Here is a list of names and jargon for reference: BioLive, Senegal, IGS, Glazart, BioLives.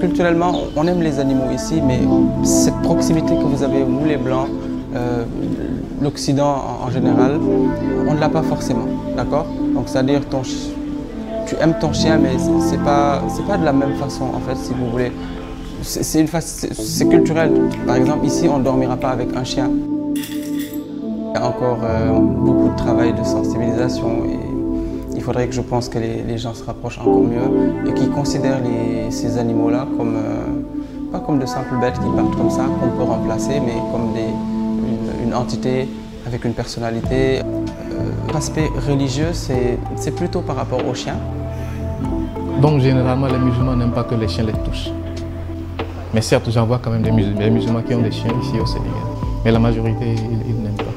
Culturellement, on aime les animaux ici, mais cette proximité que vous avez, vous les Blancs, l'Occident en général, on ne l'a pas forcément, d'accord? Donc c'est-à-dire, tu aimes ton chien, mais c'est pas de la même façon, en fait, si vous voulez. C'est culturel. Par exemple, ici, on ne dormira pas avec un chien. Il y a encore beaucoup de travail de sensibilisation et il faudrait que je pense que les gens se rapprochent encore mieux et qu'ils considèrent ces animaux-là comme, pas comme de simples bêtes qui partent comme ça, qu'on peut remplacer, mais comme une entité avec une personnalité. L'aspect religieux, c'est plutôt par rapport aux chiens. Donc généralement, les musulmans n'aiment pas que les chiens les touchent. Mais certes, j'en vois quand même des musulmans qui ont des chiens ici au Sénégal. Mais la majorité, ils n'aiment pas.